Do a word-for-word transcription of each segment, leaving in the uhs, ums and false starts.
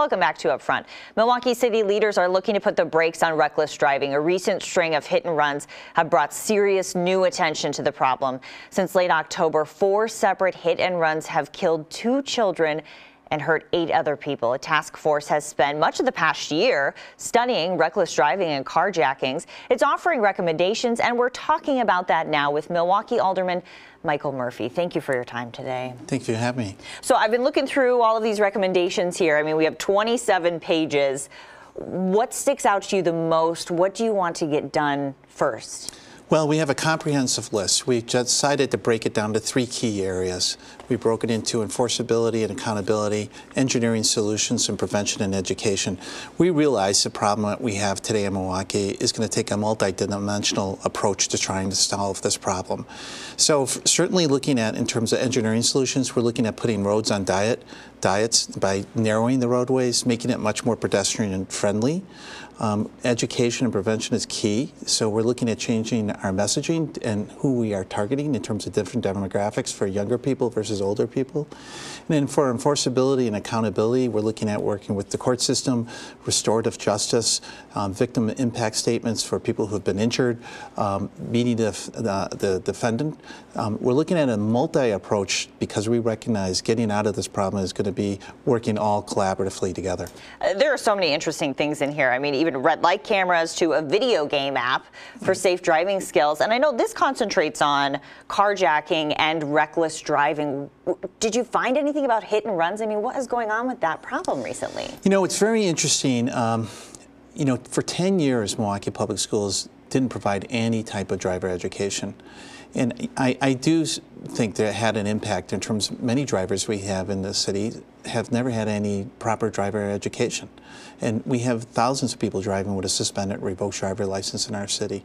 Welcome back to Upfront. Milwaukee city leaders are looking to put the brakes on reckless driving. A recent string of hit and runs have brought serious new attention to the problem. Since late October, four separate hit and runs have killed two children and hurt eight other people. A task force has spent much of the past year studying reckless driving and carjackings. It's offering recommendations, and we're talking about that now with Milwaukee Alderman Michael Murphy. Thank you for your time today. Thank you for having me. So I've been looking through all of these recommendations here. I mean, we have twenty-seven pages. What sticks out to you the most? What do you want to get done first? Well, we have a comprehensive list. We decided to break it down to three key areas. We broke it into enforceability and accountability, engineering solutions, and prevention and education. We realize the problem that we have today in Milwaukee is going to take a multi-dimensional approach to trying to solve this problem. So certainly looking at, in terms of engineering solutions, we're looking at putting roads on diet, diets by narrowing the roadways, making it much more pedestrian and friendly. Um, education and prevention is key, so we're looking at changing our messaging and who we are targeting in terms of different demographics for younger people versus older people. And then for enforceability and accountability, we're looking at working with the court system, restorative justice, um, victim impact statements for people who have been injured, um, meeting the, the, the defendant. Um, we're looking at a multi-approach because we recognize getting out of this problem is going to be working all collaboratively together. Uh, there are so many interesting things in here. I mean, even red light cameras to a video game app for safe driving skills. And I know this concentrates on carjacking and reckless driving. Did you find anything about hit and runs? I mean, what is going on with that problem recently? You know, it's very interesting. Um, you know, for ten years, Milwaukee Public Schools didn't provide any type of driver education. And I, I do think that it had an impact in terms of many drivers we have in the city have never had any proper driver education. And we have thousands of people driving with a suspended revoked driver license in our city.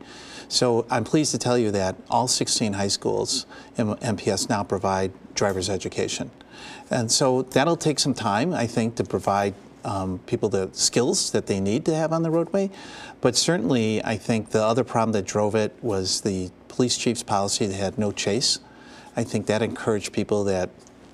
So I'm pleased to tell you that all sixteen high schools in M P S now provide driver's education. And so that'll take some time, I think, to provide Um, people the skills that they need to have on the roadway. But certainly, I think the other problem that drove it was the police chief's policy that had no chase. I think that encouraged people that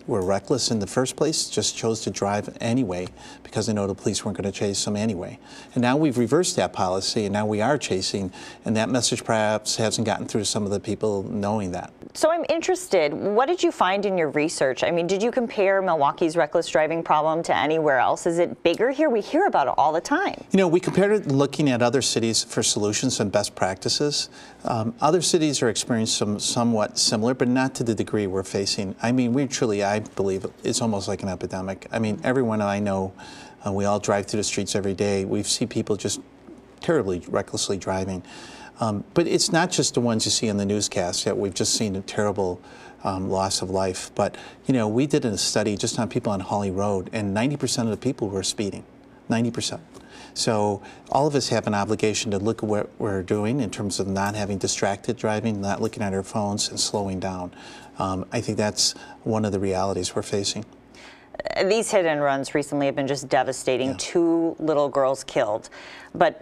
were reckless in the first place, just chose to drive anyway because they know the police weren't going to chase them anyway. And now we've reversed that policy, and now we are chasing, and that message perhaps hasn't gotten through to some of the people knowing that. So I'm interested, what did you find in your research? I mean, did you compare Milwaukee's reckless driving problem to anywhere else? Is it bigger here? We hear about it all the time. You know, we compared it looking at other cities for solutions and best practices. Um, other cities are experiencing some somewhat similar, but not to the degree we're facing. I mean, we truly, I believe, it's almost like an epidemic. I mean, everyone I know, uh, we all drive through the streets every day. We've seen people just terribly recklessly driving. Um, but it's not just the ones you see in the newscast that we've just seen a terrible um, loss of life. But, you know, we did a study just on people on Holly Road, and ninety percent of the people were speeding, ninety percent. So all of us have an obligation to look at what we're doing in terms of not having distracted driving, not looking at our phones, and slowing down. Um, I think that's one of the realities we're facing. These hit and runs recently have been just devastating. Yeah. Two little girls killed. But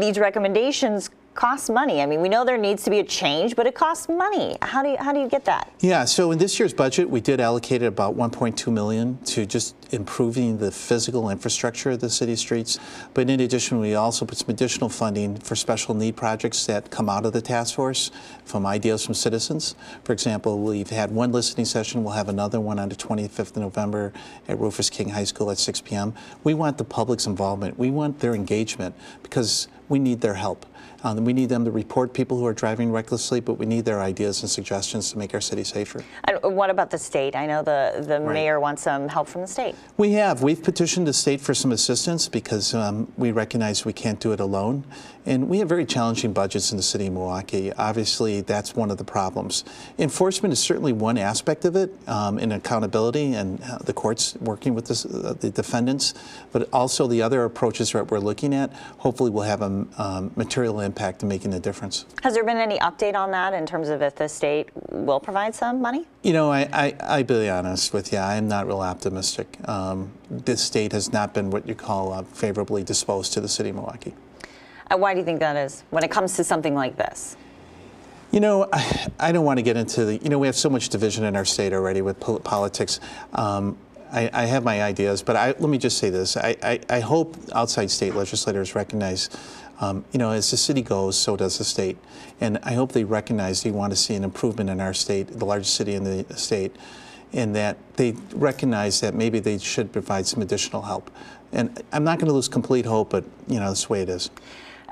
these recommendations costs money. I mean, we know there needs to be a change, but it costs money. How do you, how do you get that? Yeah, so in this year's budget, we did allocate about one point two million dollars to just improving the physical infrastructure of the city streets. But in addition, we also put some additional funding for special need projects that come out of the task force from ideas from citizens. For example, we've had one listening session. We'll have another one on the twenty-fifth of November at Rufus King High School at six p m We want the public's involvement. We want their engagement because we need their help. Um, we need them to report people who are driving recklessly, but we need their ideas and suggestions to make our city safer. And what about the state? I know the, the right. mayor wants some help from the state. We have. We've petitioned the state for some assistance because um, we recognize we can't do it alone. And we have very challenging budgets in the city of Milwaukee. Obviously, that's one of the problems. Enforcement is certainly one aspect of it, um, in accountability and uh, the courts working with this, uh, the defendants, but also the other approaches that we're looking at. Hopefully, we'll have a um, material impact in making a difference. Has there been any update on that in terms of if the state will provide some money? You know, I, I, I'll be honest with you. I am not real optimistic. Um, this state has not been what you call uh, favorably disposed to the city of Milwaukee. And why do you think that is when it comes to something like this? You know, I, I don't want to get into the, you know, we have so much division in our state already with politics. Um, I, I have my ideas, but I, let me just say this. I, I, I hope outside state legislators recognize, um, you know, as the city goes, so does the state. And I hope they recognize they want to see an improvement in our state, the largest city in the state, and that they recognize that maybe they should provide some additional help. And I'm not going to lose complete hope, but, you know, that's the way it is.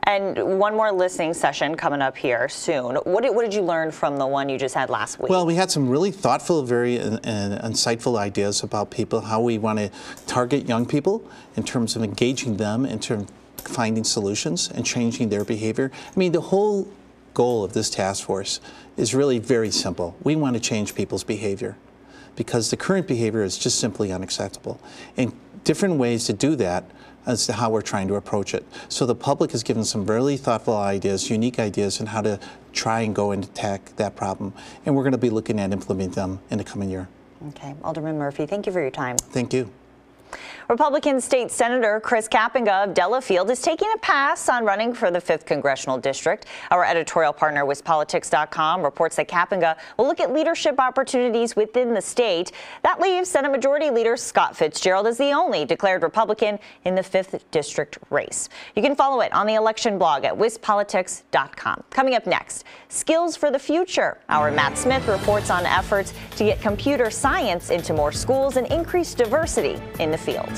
And one more listening session coming up here soon. What did, what did you learn from the one you just had last week? Well, we had some really thoughtful, very uh, insightful ideas about people, how we want to target young people in terms of engaging them, in terms of finding solutions and changing their behavior. I mean, the whole goal of this task force is really very simple. We want to change people's behavior because the current behavior is just simply unacceptable. And different ways to do that as to how we're trying to approach it. So the public has given some really thoughtful ideas, unique ideas, on how to try and go and attack that problem. And we're going to be looking at implementing them in the coming year. Okay. Alderman Murphy, thank you for your time. Thank you. Republican State Senator Chris Kapenga of Delafield is taking a pass on running for the fifth Congressional District. Our editorial partner, Wispolitics dot com, reports that Kapenga will look at leadership opportunities within the state. That leaves Senate Majority Leader Scott Fitzgerald as the only declared Republican in the fifth District race. You can follow it on the election blog at Wispolitics dot com. Coming up next, Skills for the Future. Our Matt Smith reports on efforts to get computer science into more schools and increase diversity in the field.